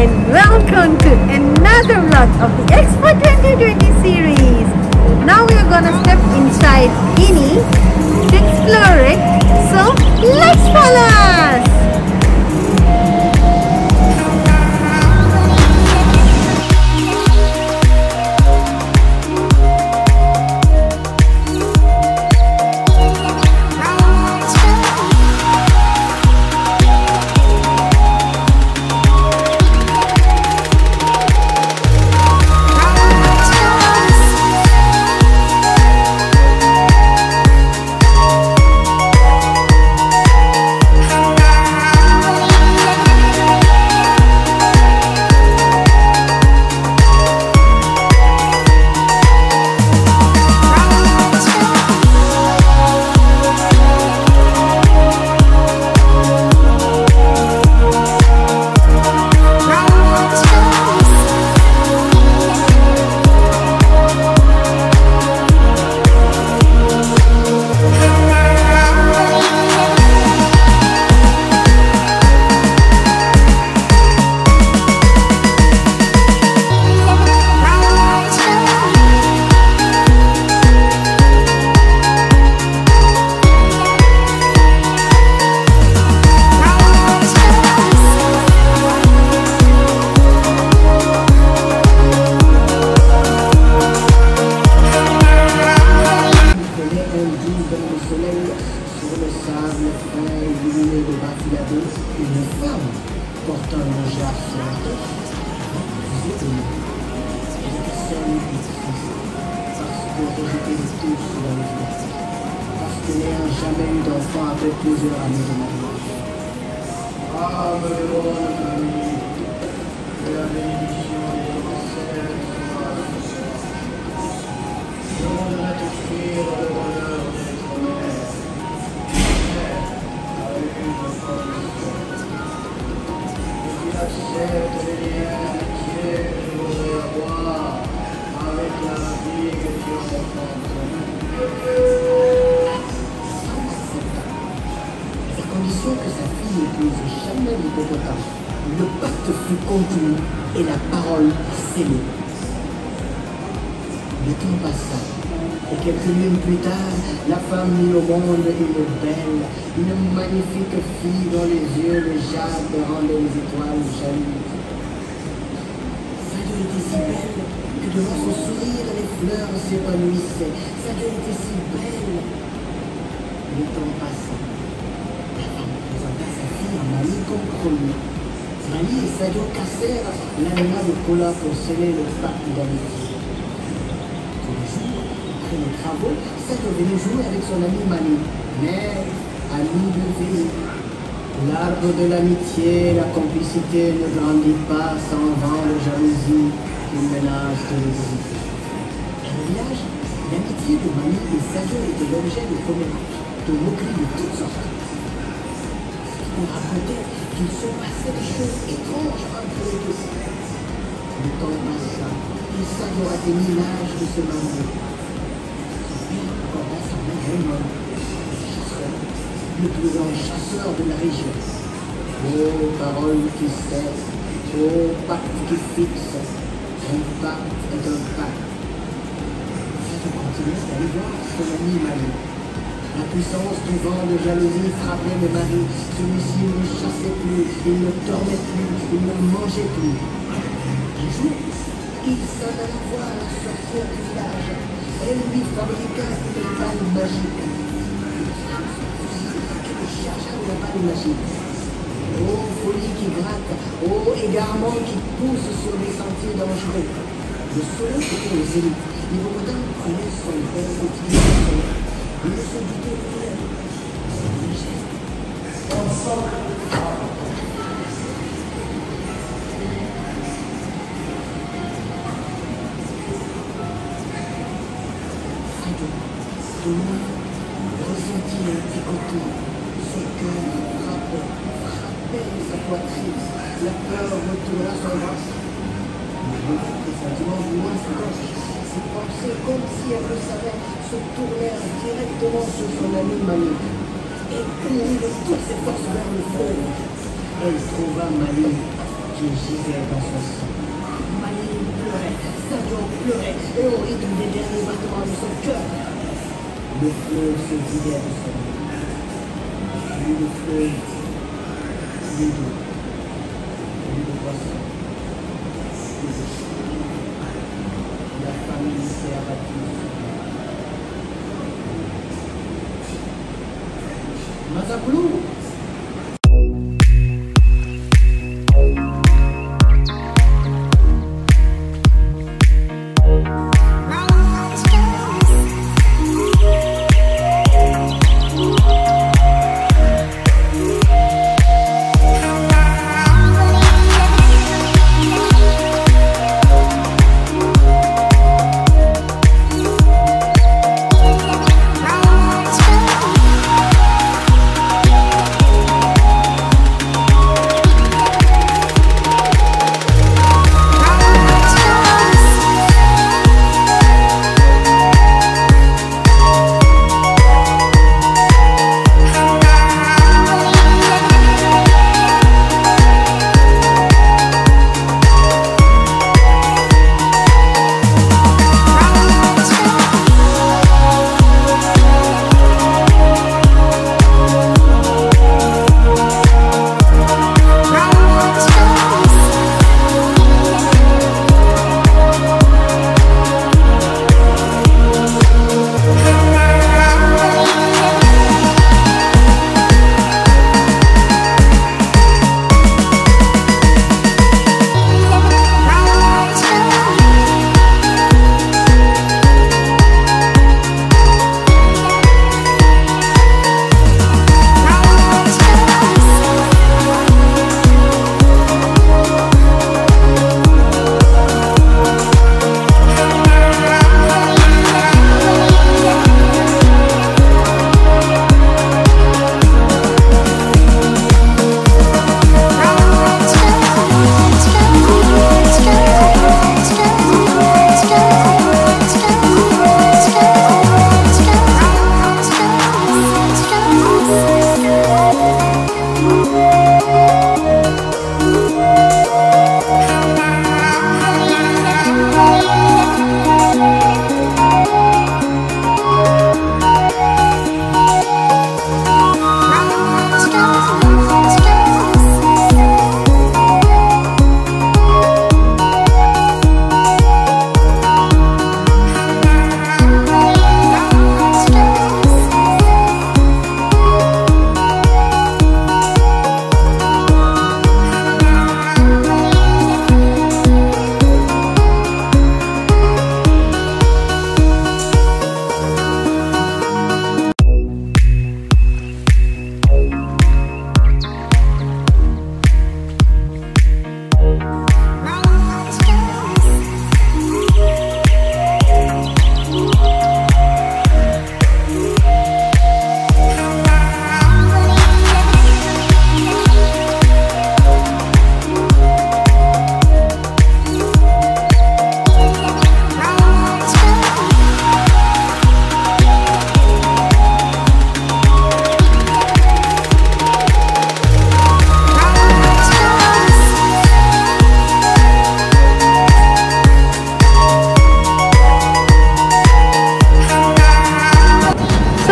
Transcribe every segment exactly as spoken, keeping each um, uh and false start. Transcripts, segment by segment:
and welcome to another vlog of the Expo twenty twenty series. Now we are gonna step inside Guinea to explore it, so let's follow us! Le pacte fut conclu et la parole scellée. Le temps passa, et quelques minutes plus tard, la femme mit au monde une belle, une magnifique fille dont les yeux de jade rendaient les étoiles jalouses. Sa gueule était si belle que devant son sourire, les fleurs s'épanouissaient. Sa gueule était si belle. Le temps passa. La femme présenta sa fille en ami compromis. Mali et Sadio cassèrent l'aréna de Kola pour sceller le pacte d'amitié. Trois jours après les travaux, Sadio venait jouer avec son ami Mali. Mais, ami de vie, l'arbre de l'amitié, la complicité ne grandit pas sans vent de jalousie qui ménage tous les vies. Dans le village, l'amitié de Mali et Sadio était l'objet de commérages, de moqueries de toutes sortes. On racontait qu'il se passait des choses étranges entre les deux. Le temps passa, et Sadio atteignit l'âge de se marier. Son père porta sa mère Raymond, chasseur, le plus grand chasseur de la région. Oh, parole qui sait, oh, pacte qui fixe, un pacte est un pacte. Sadio continuait d'aller voir son ami Mali. La puissance du vent de jalousie frappait le mari. Celui-ci ne chassait plus, il ne dormait plus, il ne mangeait plus. Un jour, il s'en alla voir la sorcière du village. Elle lui fabriqua une balle magique. Elle chercha la balle magique. Oh, folie qui gratte, oh, égarement qui pousse sur des sentiers dangereux. Le soleil était aux élites. Les Bogotans prenaient son père et utilisaient. Ils ne se doutaient rien. Ensemble, Sadio, de loin, ressentit un picotement. Son cœur frappait, frappait sa poitrine. La peur retourna son ventre. Mais le pressentiment du moins se cache. Ses pensées, comme si elle le savait, se tournèrent directement sur son ami Mali. Elle courut de toutes ses forces vers le feu. Elle trouva Mali, Masa blue.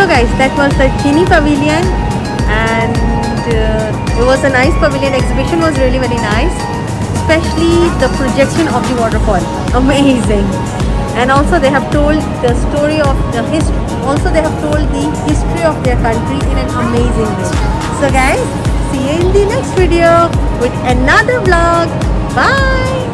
Guys, that was the Genie Pavilion, and uh, it was a nice pavilion. Exhibition was really very nice, especially the projection of the waterfall, amazing. And also they have told the story of the history. Also they have told the history of their country in an amazing way. So guys, see you in the next video with another vlog. Bye.